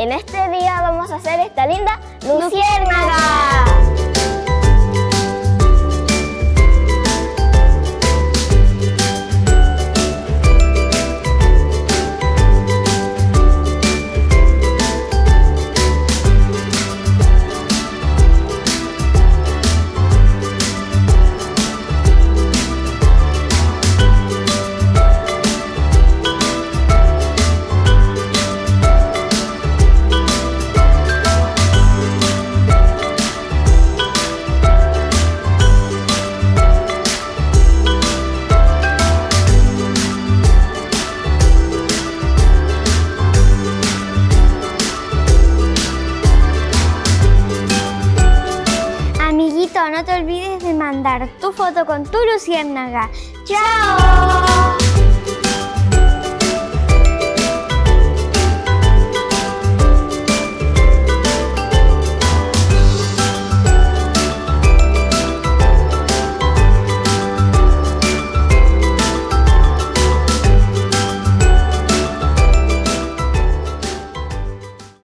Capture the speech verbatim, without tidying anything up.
En este día vamos a hacer esta linda luciérnaga. No te olvides de mandar tu foto con tu luciérnaga. ¡Chao!